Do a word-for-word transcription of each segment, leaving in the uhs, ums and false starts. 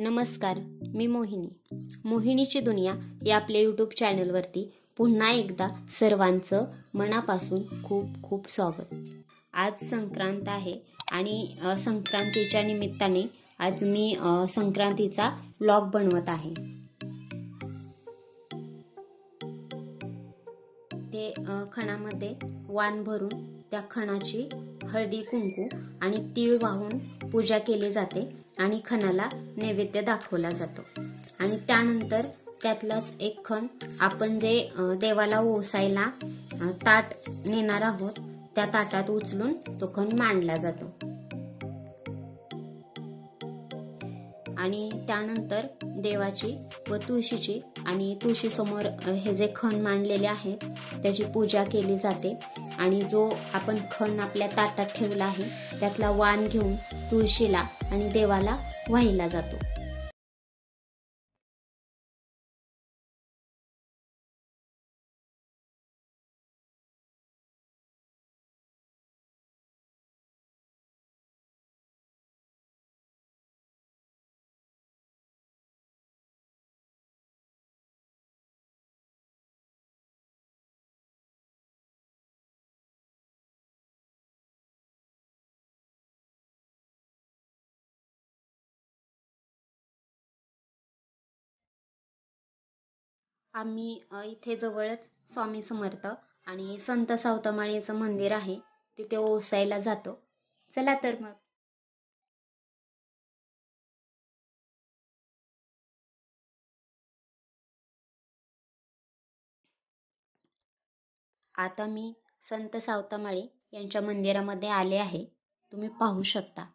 नमस्कार, मी मोहिनी. मोहिनीची दुनिया या आपल्या यूट्यूब चॅनलवरती पुन्हा एकदा सर्वांचं मनापासून खूप खूप स्वागत. आज संक्रांत आहे आणि संक्रांतीच्या निमित्ताने आज मी संक्रांतीचा व्लॉग बनवत आहे. ते खणामध्ये वाण भरून त्या खणाची हळदी कुंकू आणि तीळ वाहून पूजा केली जाते आणि खणाला नैवेद्य दाखवला जातो. आणि त्यानंतर त्यातलाच एक खण आपण जे देवाला ओसायला ताट नेणार आहोत त्या ताटात उचलून तो खण मांडला जातो. आणि त्यानंतर देवाची व तुळशीची आणि तुळशी समोर हे जे खण मांडलेले आहेत त्याची पूजा केली जाते. आणि जो आपण खण आपल्या ताटात ठेवला आहे त्यातला वाण घेऊन तुळशीला आणि देवाला वाहिला जातो. आम्ही इथे जवळच स्वामी समर्थ आणि संत सावतामाळीचं मंदिर आहे, तिथे ओसायला जातो. चला तर मग. आता मी संत सावतामाळी यांच्या मंदिरामध्ये आले आहे, तुम्ही पाहू शकता.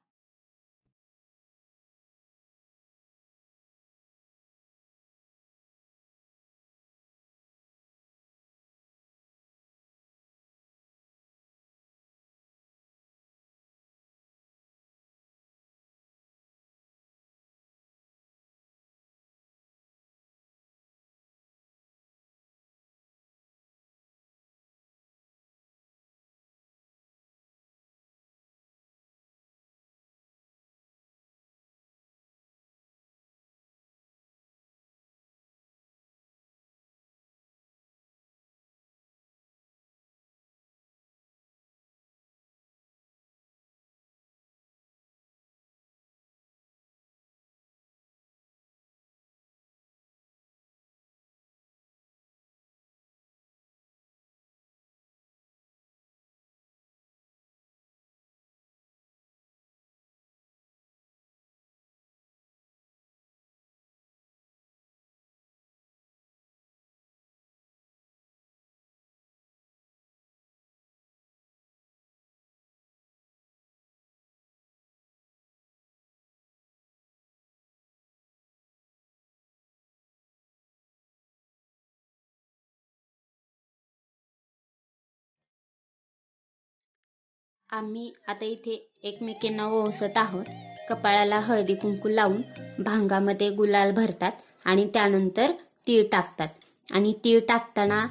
आम्ही आता इथे एकमेकांना ओसत आहोत. कपाळाला हळदी कुंकू लावून भांगामध्ये गुलाल भरतात आणि त्यानंतर तीळ टाकतात. आणि तीळ टाकताना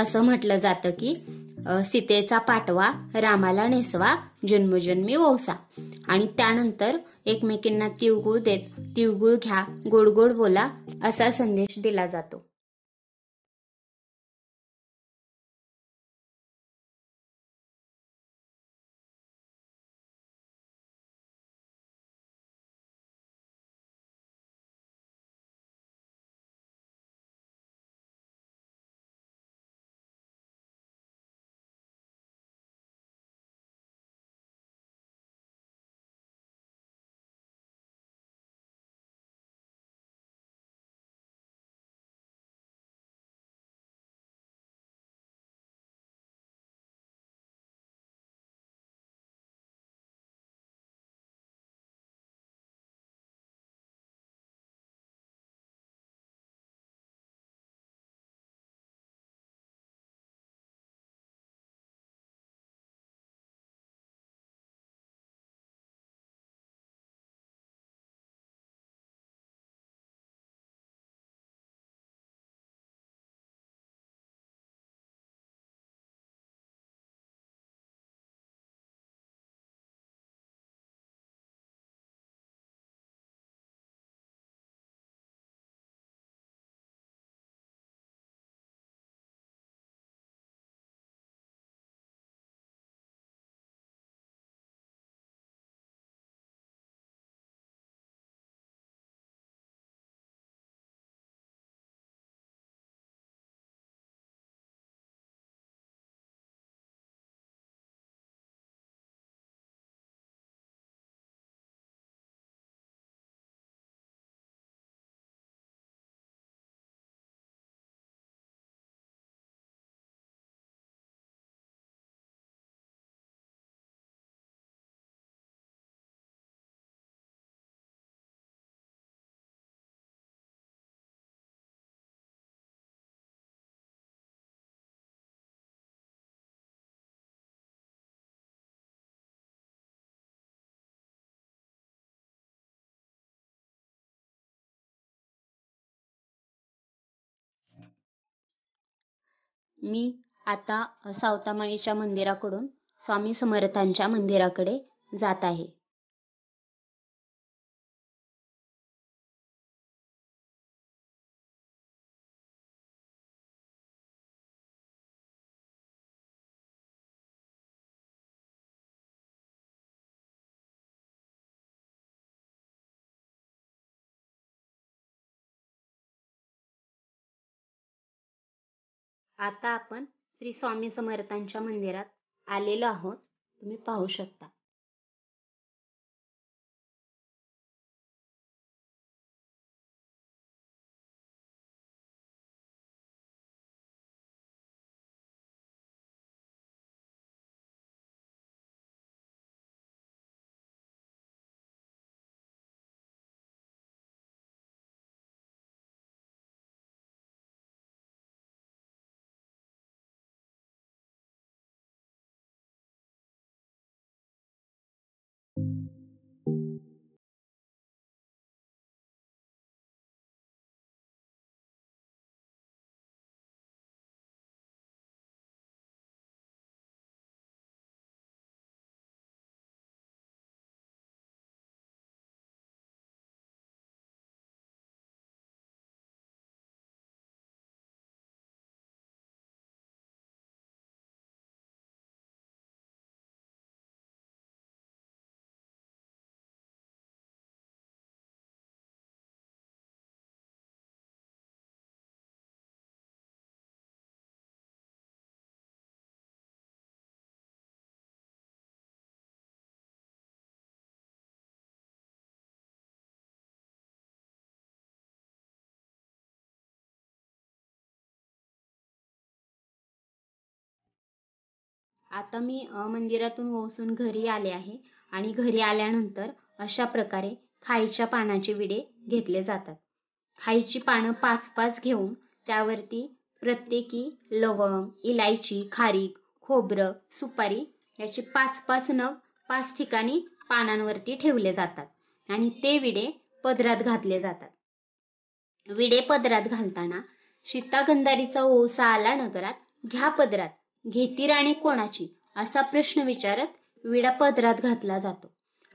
असं म्हटलं जातं की सीतेचा पाठवा रामाला नेसवा जन्मजन्मी ओसा. आणि त्यानंतर एकमेकांना तिळगुळ देत तिळगुळ घ्या गोड गोड बोला असा संदेश दिला जातो. मी आता सावतामाईच्या मंदिराकडून स्वामी समर्थांच्या मंदिराकडे जात आहे। आता आपण श्री स्वामी समर्थांच्या मंदिरात आलेलो आहोत। तुम्ही पाहू शकता आता मी मंदिरातून ओसून घरी आले आहे आणि घरी आल्यानंतर अशा प्रकारे खाईच्या पानाचे विडे घेतले जातात। खाईची पानं पाच पाच घेऊन त्यावरती प्रत्येकी लवंग, इलायची, खारीक, खोबरं, सुपारी याचे पाच पाच नग पाच ठिकाणी पानांवरती ठेवले जातात आणि ते विडे पदरात घातले जातात। विडे पदरात घालताना सीता गंधारीचा ओसा आला नगरात, घ्या पदरात, घेती राणी कोणाची असा प्रश्न विचारत विडा पदरात घातला जातो।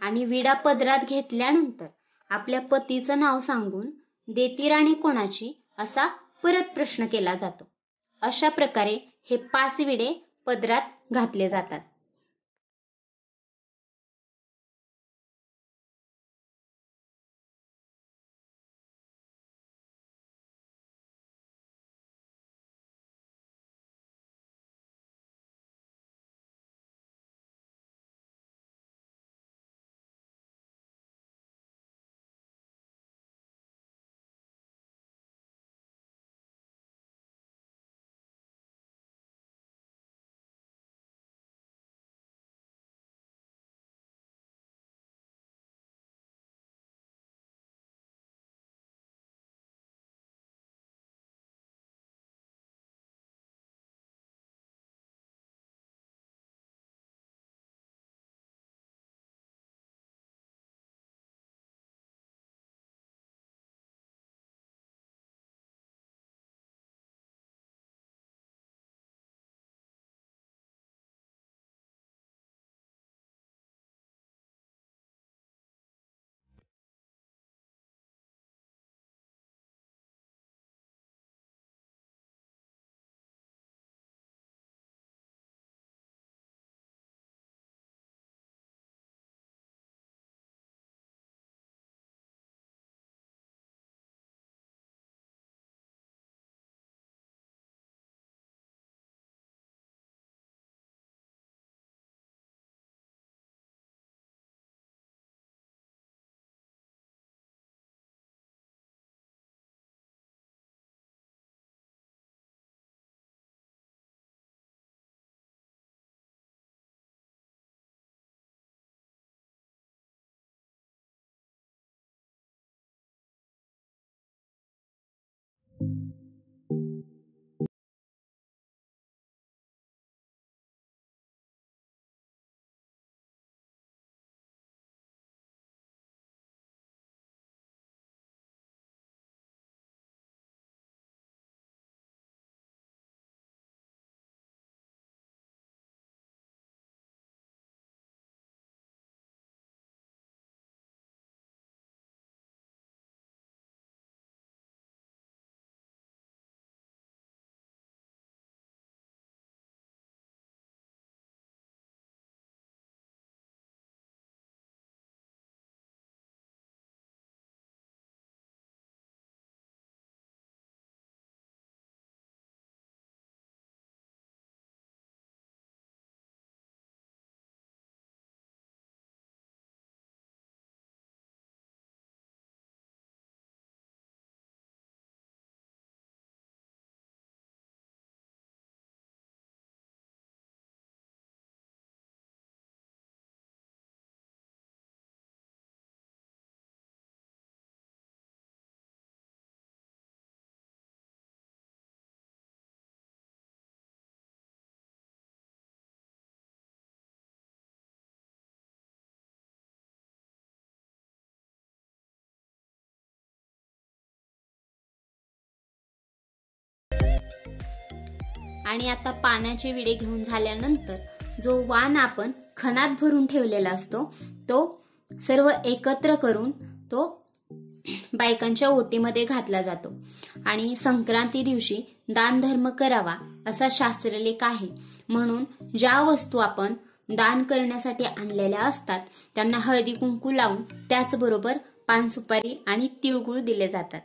आणि विडा पदरात घेतल्यानंतर आपल्या पतीचं नाव सांगून देती राणी कोणाची असा परत प्रश्न केला जातो। अशा प्रकारे हे पाच विडे पदरात घातले जातात। आणि आता पाण्याचे विडे घेऊन झाल्यानंतर जो वाण आपण खणात भरून ठेवलेला असतो तो सर्व एकत्र करून तो बायकांच्या ओटीमध्ये घातला जातो। आणि संक्रांती दिवशी दान धर्म करावा असा शास्त्रलेख आहे, म्हणून ज्या वस्तू आपण दान करण्यासाठी आणलेल्या असतात त्यांना हळदी कुंकू लावून त्याचबरोबर पान सुपारी आणि तिळगुळ दिले जातात।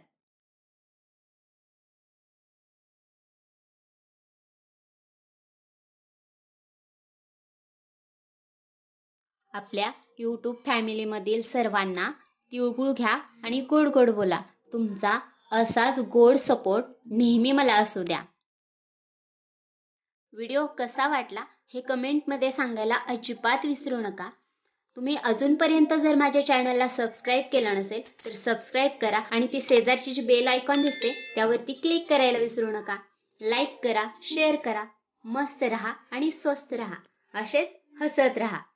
आपल्या यूट्यूब फॅमिली मधील सर्वांना तिळगुळ घ्या आणि गोड गोड बोला। तुमचा असाच गोड सपोर्ट नेहमी मला असू द्या। व्हिडिओ कसा वाटला हे कमेंट मध्ये सांगायला अजिबात विसरू नका। तुम्ही अजूनपर्यंत जर माझ्या चॅनलला सबस्क्राइब केलं नसेल तर सबस्क्राइब करा आणि ती शेजारची जी बेल आयकॉन दिसते त्यावरती क्लिक करायला विसरू नका। लाईक करा, शेअर करा। मस्त रहा आणि स्वस्थ रहा, असेच हसत रहा।